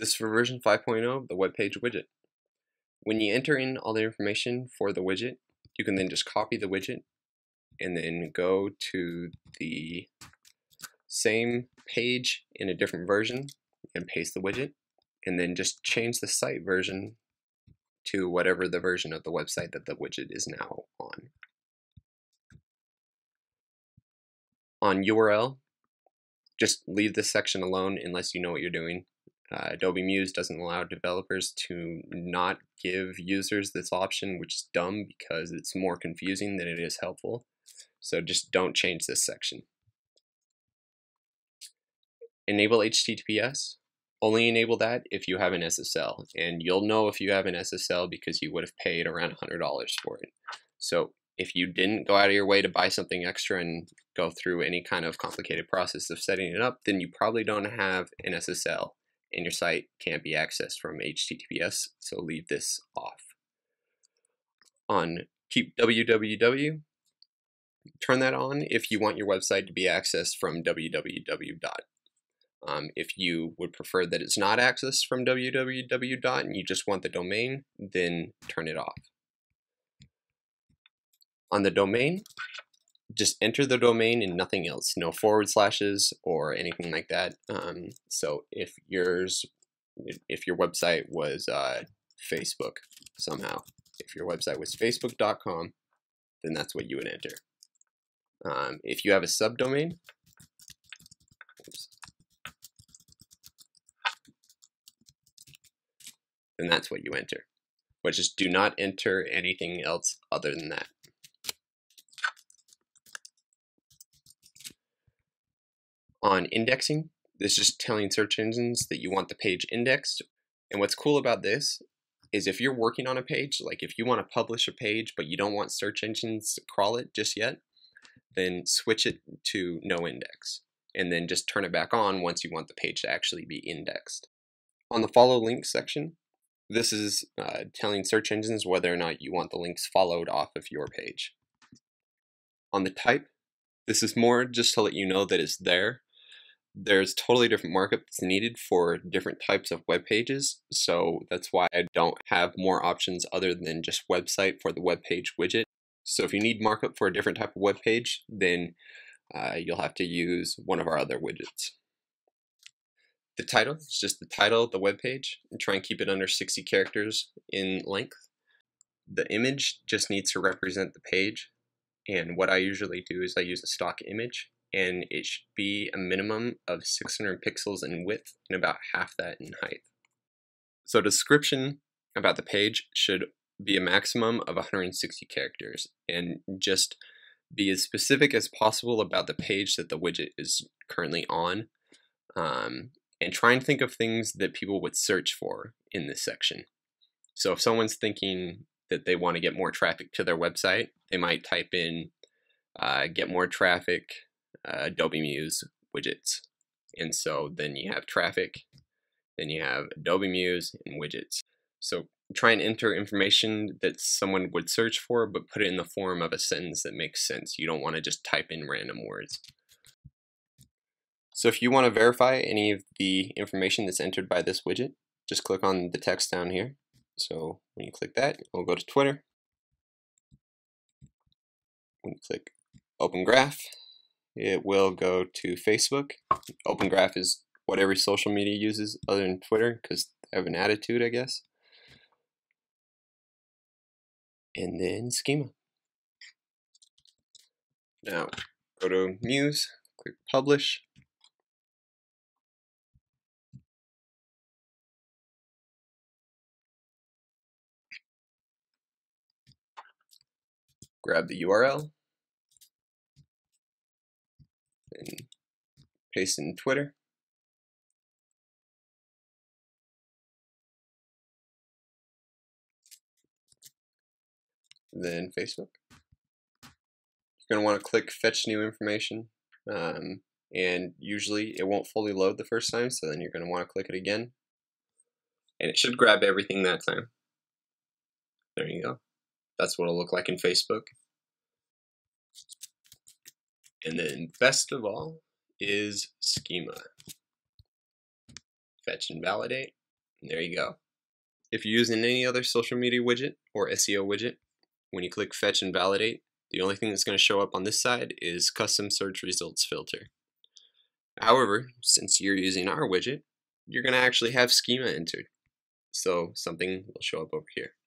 This is for version 5.0, the web page widget. When you enter in all the information for the widget, you can then just copy the widget and then go to the same page in a different version and paste the widget, and then just change the site version to whatever the version of the website that the widget is now on. On URL, just leave this section alone unless you know what you're doing. Adobe Muse doesn't allow developers to not give users this option, which is dumb because it's more confusing than it is helpful. So just don't change this section. Enable HTTPS. Only enable that if you have an SSL, and you'll know if you have an SSL because you would have paid around $100 for it. So if you didn't go out of your way to buy something extra and go through any kind of complicated process of setting it up, then you probably don't have an SSL, and your site can't be accessed from HTTPS, so leave this off. On keep www, turn that on if you want your website to be accessed from www. If you would prefer that it's not accessed from www. and you just want the domain, then turn it off. On the domain, just enter the domain and nothing else. No forward slashes or anything like that. So if your website was Facebook somehow, if your website was facebook.com, then that's what you would enter. If you have a subdomain, then that's what you enter. But just do not enter anything else other than that. On indexing, this is just telling search engines that you want the page indexed. And what's cool about this is if you're working on a page, like if you want to publish a page but you don't want search engines to crawl it just yet, then switch it to no index. And then just turn it back on once you want the page to actually be indexed. On the follow links section, this is telling search engines whether or not you want the links followed off of your page. On the type, this is more just to let you know that it's there. There's totally different markup that's needed for different types of web pages, so that's why I don't have more options other than just website for the web page widget. So if you need markup for a different type of web page, then you'll have to use one of our other widgets. The title is just the title of the web page, and try and keep it under 60 characters in length. The image just needs to represent the page, and what I usually do is I use a stock image, and it should be a minimum of 600 pixels in width and about half that in height. So description about the page should be a maximum of 160 characters, and just be as specific as possible about the page that the widget is currently on, and try and think of things that people would search for in this section. So if someone's thinking that they want to get more traffic to their website, they might type in get more traffic Adobe Muse widgets. And so then you have traffic, then you have Adobe Muse and widgets. So try and enter information that someone would search for, but put it in the form of a sentence that makes sense. You don't want to just type in random words. So if you want to verify any of the information that's entered by this widget, just click on the text down here. So when you click that, we'll go to Twitter. When you click Open Graph, it will go to Facebook. Open Graph is what every social media uses other than Twitter, because they have an attitude, I guess. And then Schema. Now go to Muse, click Publish. Grab the URL and paste in Twitter. Then Facebook. You're going to want to click Fetch New Information, and usually it won't fully load the first time, so then you're going to want to click it again, and it should grab everything that time. There you go. That's what it'll look like in Facebook. And then best of all is Schema. Fetch and validate. And there you go. If you're using any other social media widget or SEO widget, when you click Fetch and Validate, the only thing that's going to show up on this side is Custom Search Results Filter. However, since you're using our widget, you're going to actually have schema entered. So something will show up over here.